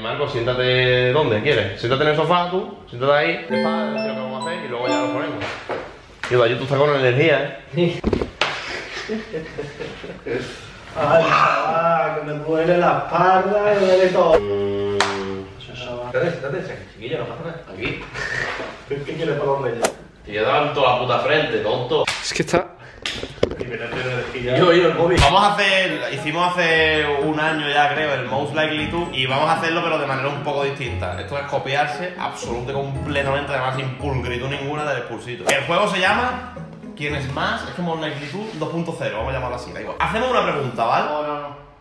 Marco, siéntate donde quieres. Siéntate en el sofá tú, siéntate ahí, te pagas, lo que vamos a hacer y luego ya lo ponemos. Tío, yo tú estás con energía, ¿eh? Ay, que me duele la espalda, me duele todo. Siéntate, chiquillo, no pasa nada. Aquí. ¿Qué quieres para los reyes? Te he dado en toda la puta frente, tonto. Es que está... Yo, el móvil. Vamos a hacer, hicimos hace un año ya creo, el Most Likely To. Y vamos a hacerlo pero de manera un poco distinta. Esto es copiarse absolutamente, completamente, además sin pulcritud ninguna del expulsito. El juego se llama... ¿Quién es más? Es que Most Likely To 2.0, vamos a llamarlo así, da igual. Hacemos una pregunta, ¿vale? No.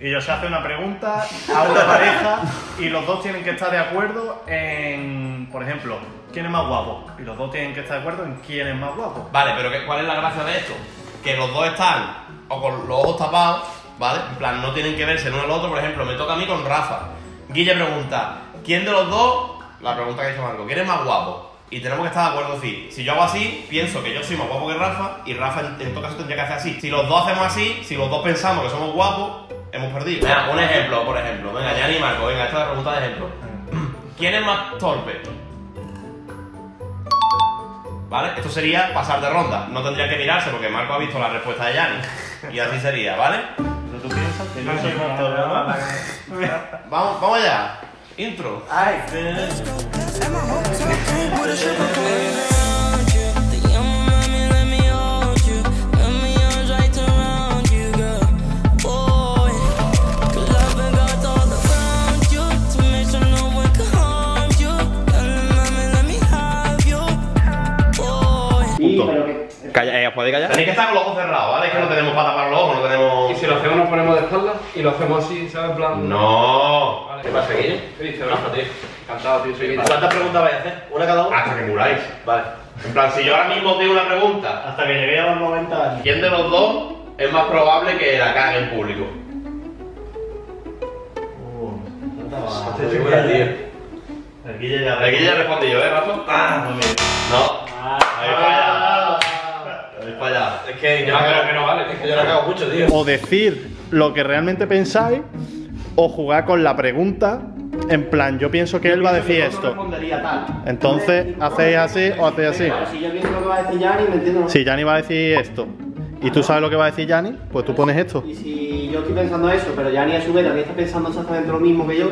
Y ellos se hacen una pregunta a una pareja y los dos tienen que estar de acuerdo en, por ejemplo, ¿quién es más guapo? Y los dos tienen que estar de acuerdo en quién es más guapo. Vale, pero ¿cuál es la gracia de esto? Que los dos están o con los ojos tapados, ¿vale? En plan, no tienen que verse el uno al otro. Por ejemplo, me toca a mí con Rafa. Guille pregunta, ¿quién de los dos? La pregunta que ha hecho Marco, ¿quién es más guapo? Y tenemos que estar de acuerdo así. Si yo hago así, pienso que yo soy más guapo que Rafa y Rafa en todo caso tendría que hacer así. Si los dos hacemos así, si los dos pensamos que somos guapos, hemos perdido. Venga, un ejemplo, por ejemplo. Venga, Yanni y Marco, venga, esta es la pregunta de ejemplo. ¿Quién es más torpe? ¿Vale? Esto sería pasar de ronda. No tendría que mirarse porque Marco ha visto la respuesta de Yanni. Y así sería, ¿vale? ¿Pero tú piensas que no soy más torpe? Vamos allá. Intro. Ay. ¿Podéis callar? Tenéis que estar con los ojos cerrados, ¿vale? Es que no tenemos para tapar los ojos, no tenemos... ¿Y si lo hacemos nos ponemos de espaldas? Y lo hacemos así, ¿sabes? En plan... ¡No! Vale. ¿Qué pasa, Guille? ¿Qué dices, Rafa, tío? Encantado, tío, soy Guille. ¿Cuántas preguntas vais a hacer? ¿Una cada una? Hasta que muráis. Vale. En plan, si yo ahora mismo tengo una pregunta... Hasta que llegué a los 90 años. ¿Quién de los dos es más probable que la cague en público? El Guille ya... El Guille ya respondí yo, ¿eh, Rafa? ¡Ah! No. Vaya, es que yo creo que no vale, es que yo la cago mucho, tío. O decir lo que realmente pensáis, o jugar con la pregunta, en plan, yo pienso que él va a decir esto. Entonces, hacéis así o hacéis así. Si yo pienso lo que va a decir Yanni, me entiendo. Si Yanni va a decir esto, y tú sabes lo que va a decir Yanni, pues tú pones esto. Y si yo estoy pensando eso, pero Yanni a su vez también está pensando exactamente lo mismo que yo,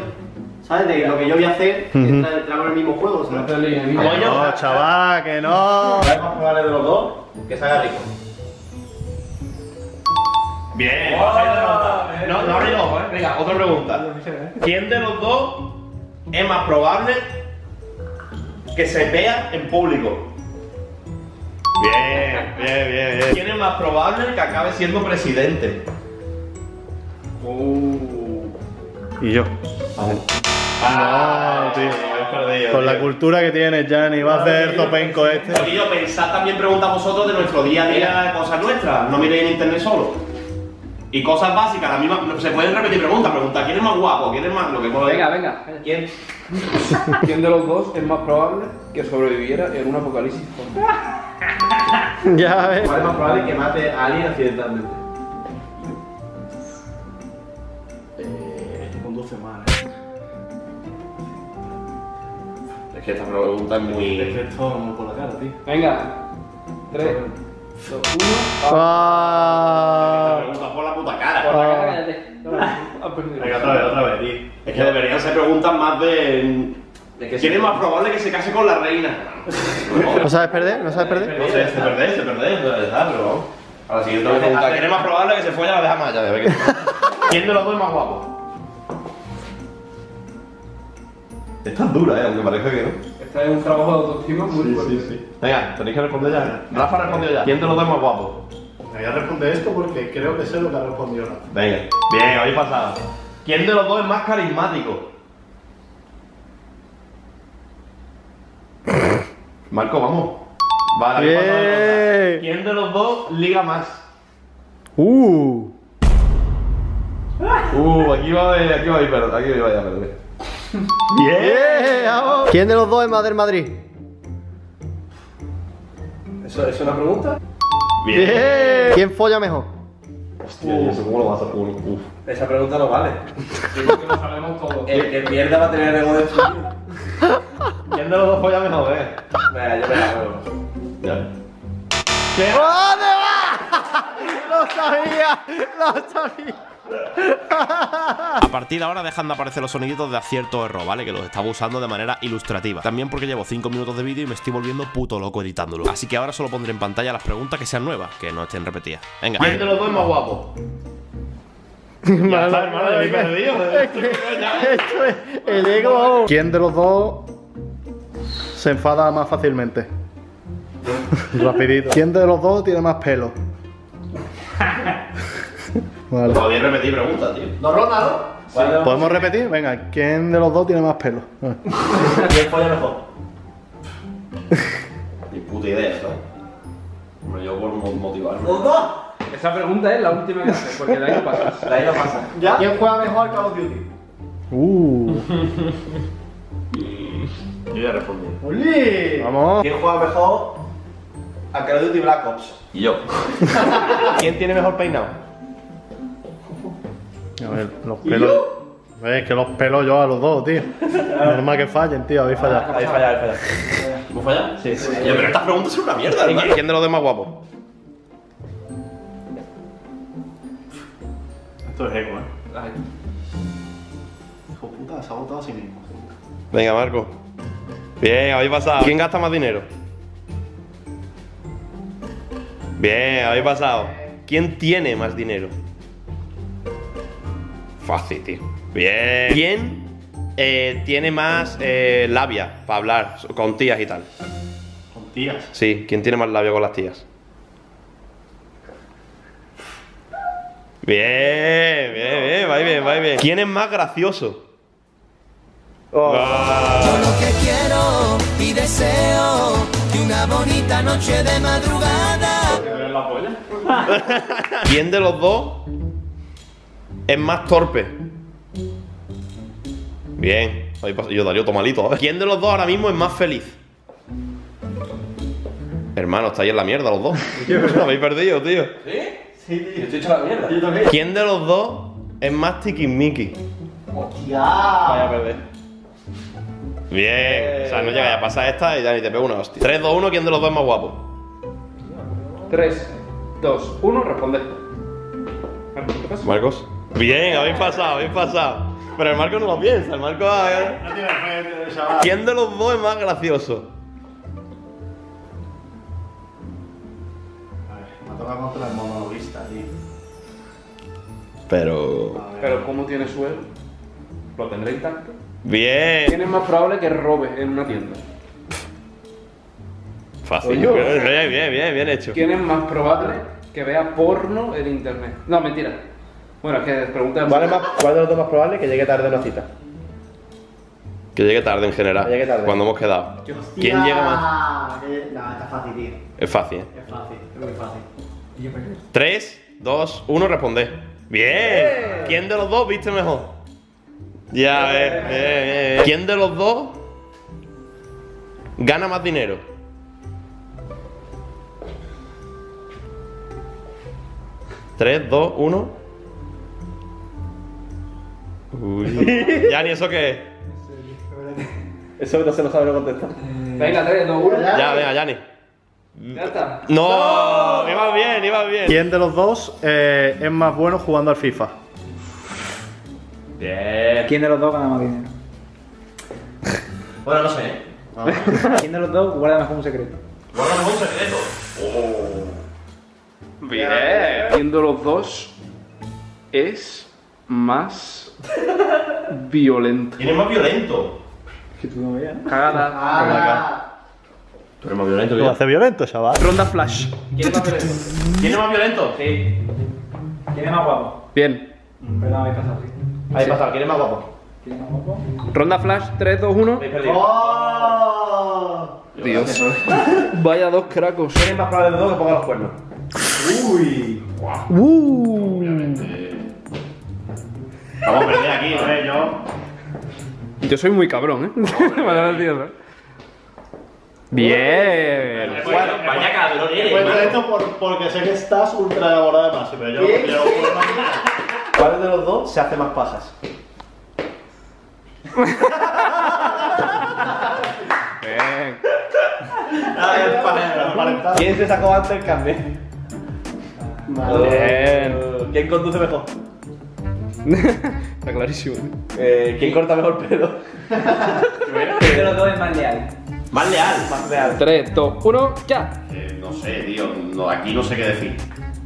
¿sabes? De lo que yo voy a hacer, entramos en el mismo juego, ¿sabes? No, chaval, que no. Vamos a jugar de los dos, que salga rico. Bien, no rico, ¿eh? Venga, otra pregunta. ¿Quién de los dos es más probable que se vea en público? Bien, bien. ¿Quién es más probable que acabe siendo presidente? Y yo. Ah, no, tío. Perdido, con tío. La cultura que tienes, Yanni, va a hacer topenco este. Porque yo pensad también, pregunta a vosotros de nuestro día a día, cosas nuestras. No miréis en internet solo. Y cosas básicas, la misma. Se pueden repetir preguntas. Pregunta, ¿quién es más guapo? ¿Quién es más lo que puedo decir? Venga. ¿Quién de los dos es más probable que sobreviviera en un apocalipsis? Ya ves. ¿Cuál es más probable que mate a alguien accidentalmente? Con 12 semanas. Es que esta pregunta es muy... Perfecto, no por la cara, tío. Venga. 3, 2, 1... ¡Ah! Esta pregunta por la puta cara. Por la cara, cállate. Venga, otra vez, tío. Es que deberían ser preguntas más de... ¿Quién es más probable que se case con la reina? ¿No sabes perder? No sé, se perder, pero... A la siguiente pregunta... ¿Quién es más probable que se folle a la de Jamaya? ¿Quién de los dos es más guapo? Esta es dura, aunque parece que no. Esta es un trabajo de autoestima muy fuerte. Sí. Venga, tenéis que responder ya. Rafa respondió ya. ¿Quién de los dos es más guapo? Me voy a responder esto porque creo que sé lo que ha respondido Rafa. Venga, bien, habéis pasado. ¿Quién de los dos es más carismático? Marco, vamos. Vale, bien. Habéis pasado. ¿Quién de los dos liga más? Aquí va a perder. ¡Bien! ¿Quién de los dos es más del Madrid? ¿Eso es una pregunta? ¡Bien! ¿Quién folla mejor? Hostia, ¿cómo lo vas a poner? Esa pregunta no vale. Digo que lo sabemos todos. El que pierda va a tener ego de suyo. ¿Quién de los dos follas mejor, eh? Venga, yo me la juego. Ya. ¿Qué? ¿Dónde va? ¡Lo sabía! ¡Lo sabía! A partir de ahora dejan de aparecer los soniditos de acierto o error, ¿vale? Que los estaba usando de manera ilustrativa. También porque llevo 5 minutos de vídeo y me estoy volviendo puto loco editándolo. Así que ahora solo pondré en pantalla las preguntas que sean nuevas, que no estén repetidas. Venga. ¿Quién de los dos es más guapo? Ya está, hermano, yo me he perdido. El ego. ¿Quién de los dos se enfada más fácilmente? Rapidito. ¿Quién de los dos tiene más pelo? Vale. Podéis repetir preguntas, tío. ¿No ronda, no? Sí. Vale, ¿podemos repetir? Venga, ¿quién de los dos tiene más pelo? Vale. ¿Quién folla mejor? Ni puta idea, ¿sabes? Hombre, yo por motivarme. ¿Los dos? Esa pregunta es la última que haces, porque de ahí no pasas. De ahí no pasa. ¿Ya? ¿Quién juega mejor al Call of Duty? Yo ya respondí. ¡Oli! ¡Vamos! ¿Quién juega mejor al Call of Duty Black Ops? Y yo. ¿Quién tiene mejor peinado? A ver, los pelos. Es que los pelos yo a los dos, tío. Normal que fallen, tío. Habéis fallado. Habéis fallado, habéis fallado. ¿Hemos fallado? Sí, sí. Oye, pero estas preguntas son una mierda, hermano. ¿Quién de los demás guapo? Esto es ego, eh. Hijo puta, se ha votado a sí mismo. Venga, Marco. Bien, habéis pasado. ¿Quién gasta más dinero? Bien, habéis pasado. ¿Quién tiene más dinero? Fácil, tío. Bien. ¿Quién tiene más labia para hablar con tías y tal? ¿Con tías? Sí, ¿quién tiene más labia con las tías? Bien, bien, no, bien, va bien, va bien. ¿Quién es más gracioso? Oh. Yo lo que quiero y deseo y una bonita noche de madrugada. ¿La polla? ¿Quién de los dos es más torpe? Bien. Yo Darío tomalito. ¿Quién de los dos ahora mismo es más feliz? Hermano, estáis en la mierda los dos. Lo habéis perdido, tío. ¿Sí? Sí, tío. Yo estoy hecho la mierda. ¿Quién de los dos es más tiquismiqui? ¡Hostia! Vaya a perder. Bien. O sea, no llegáis a pasar esta y ya ni te pego una hostia. 3, 2, 1. ¿Quién de los dos es más guapo? 3, 2, 1. Responde. Marcos. Bien, habéis pasado, habéis pasado. Pero el Marco no lo piensa, el Marco... ¿Quién de los dos es más gracioso? A ver, me ha tocado contra el monologuista, tío. Pero... ¿Pero cómo tiene suelo? ¿Lo tendré intacto? Bien. ¿Quién es más probable que robe en una tienda? Fácil, bien, bien, bien, bien hecho. ¿Quién es más probable que vea porno en internet? No, mentira. Bueno, es que pregunta... ¿Cuál de los dos más probable que llegue tarde a una cita? Que llegue tarde en general, que llegue tarde. Cuando hemos quedado. ¿Quién llega más? No, está fácil, tío. Es fácil, ¿eh? Es fácil, creo que es fácil. 3, 2, 1, responde. ¡Bien! ¿Quién de los dos viste mejor? Ya ves, bien. ¿Quién de los dos gana más dinero? ¿3, 2, 1? Uy. Yanni, ¿eso qué es? Eso no se lo sabe, no contestar. Venga, 3, 2, 1. Ya, venga, Yanni. Ya está. ¡No! Ibas bien, ibas bien. ¿Quién de los dos es más bueno jugando al FIFA? Bien. ¿Quién de los dos gana más dinero? Bueno, no sé. No. ¿Quién de los dos guarda mejor un secreto? ¿Guarda mejor un secreto? Oh. Bien. ¿Quién de los dos es más violento? ¿Quién es más violento? Que tú no veas. Cagada. Ah, tú eres más violento. Tú haces violento, chaval. Ronda flash. ¿Quién es más violento? ¿Quién es más violento? Sí. ¿Quién es más guapo? Bien. Perdón, habéis pasado. Habéis pasado. ¿Quién es más guapo? ¿Quién es más guapo? Ronda flash. 3, 2, 1. ¡Oh! Dios. Vaya dos cracos. ¿Quién es más probable de los dos que ponga los cuernos? Uy. Obviamente. Vamos a perder aquí, ¿eh? Yo soy muy cabrón, ¿eh? Vale, vale, tío. Bien. Bueno, vaya cabrón, ¿eh? Pues esto porque sé que estás ultra enamorado de más, pero yo... ¿Cuál de los dos se hace más pasas? Bien. ¿Quién se sacó antes el cambio? Bien. ¿Quién conduce mejor? Está clarísimo. ¿Quién corta mejor pelo? ¿Quién de los dos es más leal? Más leal, más leal. 3, 2, 1, ya. No sé, tío. No, aquí no sé qué decir.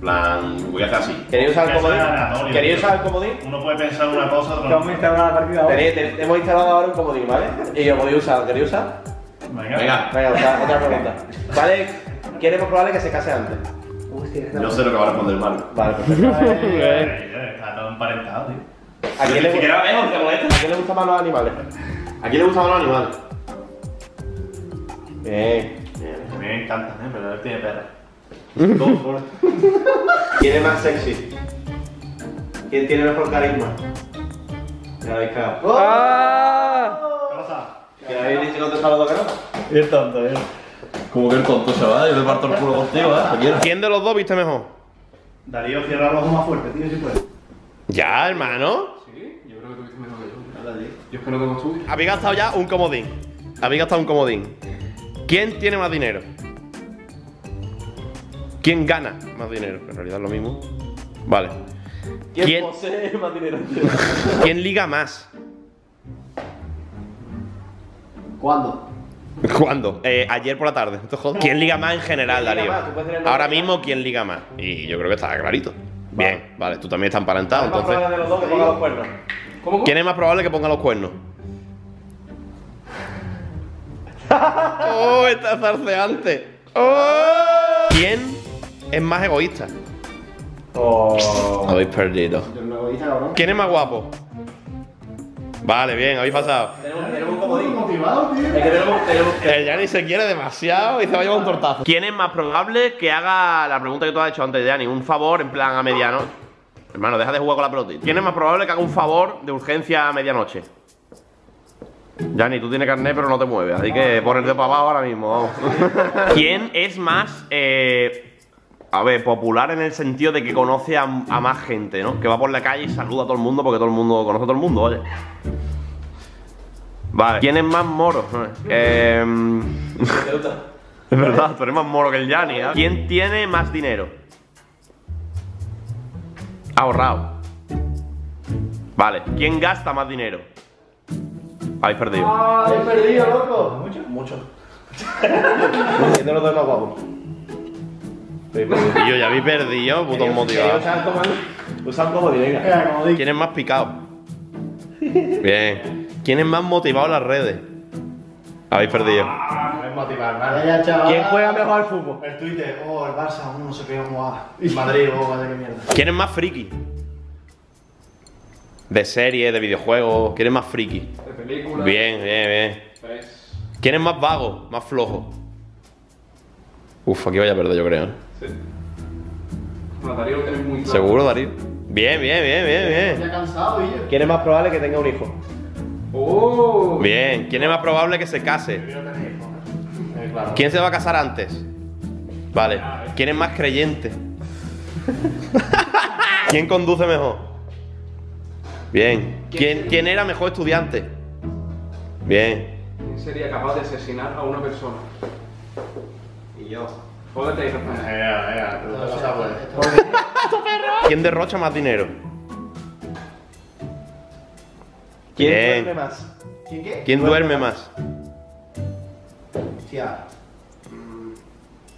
Plan, voy a hacer así. ¿Queréis usar el comodín? ¿Queréis usar el comodín? Uno puede pensar una cosa, otra. Hemos instalado la partida ahora. Hemos instalado ahora un comodín, ¿vale? Y lo podéis usar. ¿Queréis usar? Venga. Venga, otra pregunta. ¿Vale? ¿Quién es más probable que se case antes? No sé lo que va a responder Marco. Vale, perfecto. Está todo emparentado, tío. ¿A quién le gustan más los animales? ¿A quién le gustan más los animales? Bien. A mí me encantan, pero él tiene perra. ¿Quién es más sexy? ¿Quién tiene mejor carisma? Ya habéis cagado. ¿Qué habéis dicho no te saludo que no? Es tonto, ¿eh? Como que el tonto se va, yo le parto el culo contigo, ¿eh? ¿Quién de los dos viste mejor? Darío, cierra los ojos más fuerte, tío, si puedes. Ya, hermano. Sí, yo creo que tú viste mejor que yo. Yo espero que no tú. Habéis gastado ya un comodín. Habéis gastado un comodín. ¿Quién tiene más dinero? ¿Quién gana más dinero? En realidad es lo mismo. Vale. ¿Quién posee más dinero? ¿Quién liga más? ¿Cuándo? Ayer por la tarde. ¿Quién liga más en general, Darío? Ahora mismo, ¿quién liga más? Y yo creo que está clarito. Bien, vale. Tú también estás emparentado, entonces. ¿Quién es más probable que ponga los cuernos? ¡Oh, está zarceante! ¡Oh! ¿Quién es más egoísta? Habéis perdido. ¿Quién es más guapo? Vale, bien, habéis pasado. Tenemos un comodín motivado, tío. El Yanni se quiere demasiado y se va a llevar un tortazo. ¿Quién es más probable que haga la pregunta que tú has hecho antes, Yanni? Un favor en plan a medianoche. Hermano, deja de jugar con la pelota. ¿Quién es más probable que haga un favor de urgencia a medianoche? Yanni, tú tienes carnet pero no te mueves, así que ponerte para abajo ahora mismo, vamos. ¿Quién es más, popular en el sentido de que conoce a más gente, ¿no? Que va por la calle y saluda a todo el mundo porque todo el mundo conoce a todo el mundo, oye. Vale. ¿Quién es más moro? Es verdad, tú eres más moro que el Yanni, ¿eh? ¿Quién tiene más dinero? Ahorrado. Vale, ¿quién gasta más dinero? Habéis perdido. Habéis perdido, loco. ¿Mucho? Mucho. ¿Quién de los dos es más guapo? Yo ya habéis perdido, puto motivado. Usad como directa. ¿Quién es más picado? Bien. ¿Quién es más motivado en las redes? Habéis perdido. ¿Quién juega mejor al fútbol? El Twitter, el Barça, no sé qué, y Madrid, vaya que mierda. ¿Quién es más friki? De series, de videojuegos, ¿quién es más friki? De películas. Bien. ¿Quién es más vago, más flojo? Uf, aquí vaya a perder yo creo. Sí. Darío lo tenés muy claro. ¿Seguro, Darío? Bien. Ya cansado, Guille. ¿Quién es más probable que tenga un hijo? Bien, ¿quién es más probable que se case? ¿Quién se va a casar antes? Vale. ¿Quién es más creyente? ¿Quién conduce mejor? Bien. ¿Quién era mejor estudiante? Bien. ¿Quién sería capaz de asesinar a una persona? Y yo. Jódete y ¿Quién derrocha más dinero? ¿Quién duerme más? ¿Quién duerme más? Hostia.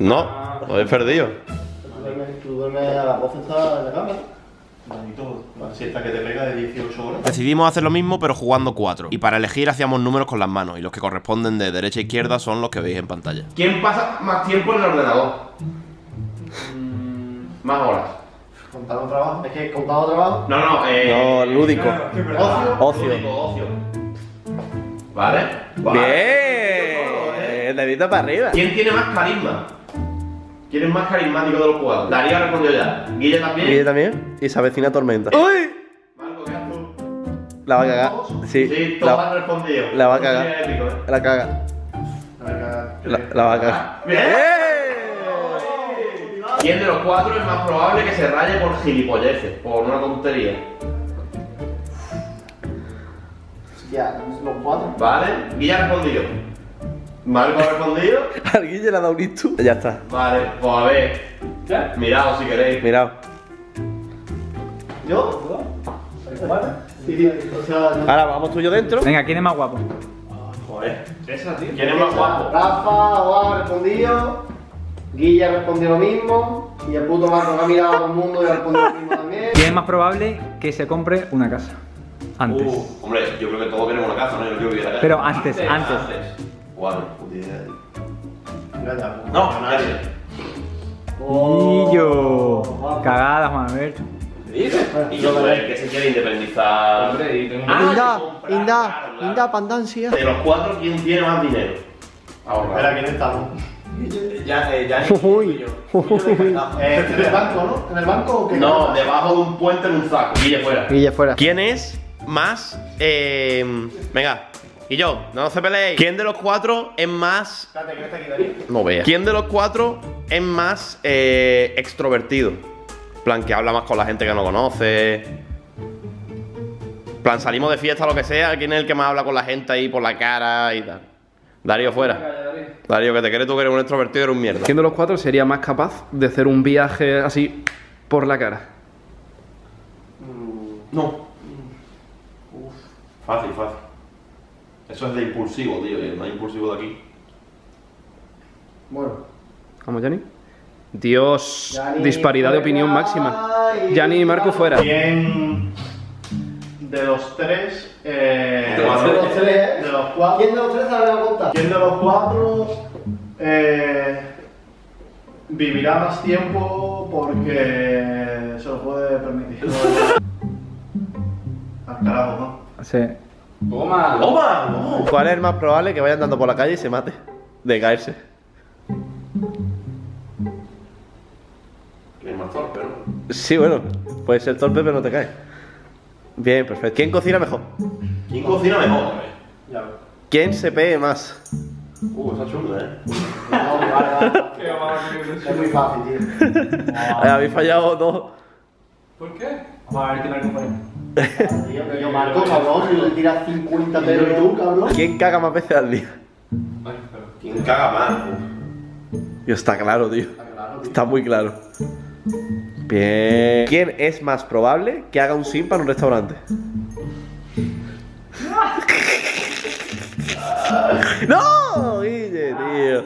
No, lo he perdido. Tú duermes a las 12 horas de la cama. Que te pega de 18 horas. Decidimos hacer lo mismo pero jugando 4. Y para elegir hacíamos números con las manos. Y los que corresponden de derecha a izquierda son los que veis en pantalla. ¿Quién pasa más tiempo en el ordenador? Más horas. ¿Contado trabajo? ¿Es que contado trabajo? No, lúdico. Ocio. ¿Vale? Bien, dedito para arriba. ¿Quién tiene más carisma? ¿Quién es más carismático de los jugadores? Darío respondió ya. Guille también. Y se avecina tormenta. ¡Uy! Marco, ¿qué haces tú? La va a cagar. Sí, todos han respondido. La va a cagar. La caga. La va a cagar. ¡Bien! ¿Quién de los cuatro es más probable que se raye por gilipolleces? Por una tontería. Ya, los cuatro. Vale, Guille ha respondido. Marco ha respondido. Al Guille le ha dado un hito. Ya está. Vale, pues a ver. ¿Qué? Mirad si queréis. Mirad. ¿Yo? ¿Vale? Sí, o sea, no. Ahora vamos tú y yo dentro. Venga, ¿quién es más guapo? Joder. Esa, tío. ¿Quién es más guapo? Rafa o ha respondido. Guille ha respondido lo mismo. Y el puto Marco ha mirado a todo el mundo y ha respondido lo mismo también. ¿Quién es más probable que se compre una casa? Antes. Hombre, yo creo que todos queremos una casa, ¿no? Yo creo que voy a la casa. Pero antes. Guau, puta. No, nadie. Guillo. Cagadas, Manuel. Y yo creo que se quiere independizar. Inda, pandancia. De los cuatro, ¿quién tiene más dinero? Ahora. Espera, ¿quién estamos? Ya ni ¿en el banco, no? ¿En el banco o qué? No, debajo de un puente en un saco. Guille fuera. Guille fuera. ¿Quién es más? Venga. Y yo, no se peleéis. ¿Quién de los cuatro es más? No veas. ¿Quién de los cuatro es más extrovertido? Plan, que habla más con la gente que no conoce. Plan, salimos de fiesta, lo que sea. ¿Quién es el que más habla con la gente ahí por la cara y tal? Darío fuera. Darío, que te crees tú que eres un extrovertido, eres un mierda. ¿Quién de los cuatro sería más capaz de hacer un viaje así por la cara? No. Uf. Fácil, fácil. Eso es de impulsivo, tío, el más impulsivo de aquí. Bueno. Vamos, Yanni. Dios, Yanni, disparidad de opinión máxima. Yanni y Marco fuera. ¿Quién de los tres? De los cuatro. ¿Quién de los tres sabe la cuenta? ¿Quién de los cuatro vivirá más tiempo porque se lo puede permitir? Al carajo, ¿no? Sí. ¡Toma! ¡Toma! No. ¿Cuál es el más probable que vaya andando por la calle y se mate? De caerse. ¿Quién es más torpe, no? Sí, bueno, puede ser torpe, pero no te caes. Bien, perfecto. ¿Quién cocina mejor? ¿Quién cocina mejor? Ya ves. ¿Quién se pegue más? Esa es chunga, ¿eh? Es muy fácil, tío. Habéis fallado dos. ¿Por qué? Vamos a ver quién la compañía. Yo Marco, cabrón, si le tiras 50 pelos tú, cabrón. ¿Quién caga más veces al día? ¿Quién caga más? Tío, está claro, tío. Está muy claro. Bien. ¿Quién es más probable que haga un simpa en un restaurante? ¡No! Guille, tío.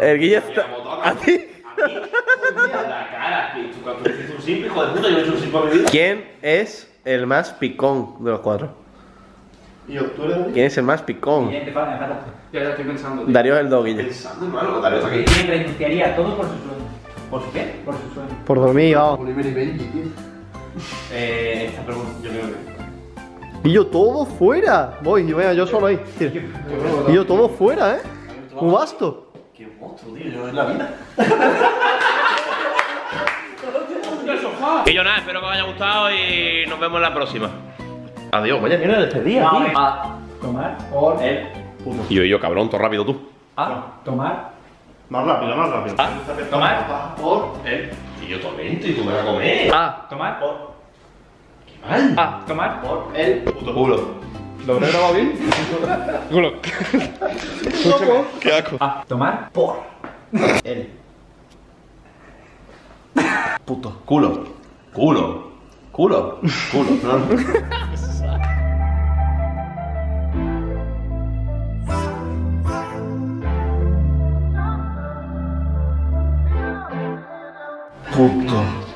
El Guille está. ¿A ti? ¿Quién es el más picón de los cuatro? ¿Quién es el más picón? Ya estoy pensando. Darío es el dog, Guille. ¿Quién renunciaría a todo por su sueño? ¿Por su qué? Por su sueño. Por dormir, Oliver y Benji, tío. Esta pregunta, yo creo que. Y yo todo fuera. Voy, venga, yo solo ahí. Y yo todo fuera, ¿eh? Un basto. Qué monstruo, tío, yo en la vida. Y yo nada, espero que os haya gustado y nos vemos en la próxima. Adiós, vaya mierda de despedida, tío. A tomar por el puto. Y yo, cabrón, todo rápido tú. A tomar. Más rápido. A tomar por el. Y yo tormento y tú me vas a comer. A tomar por. Qué mal. A tomar por el puto culo. ¿Lo habré grabado bien? Culo. Qué asco. A tomar por el puto culo. No. Puto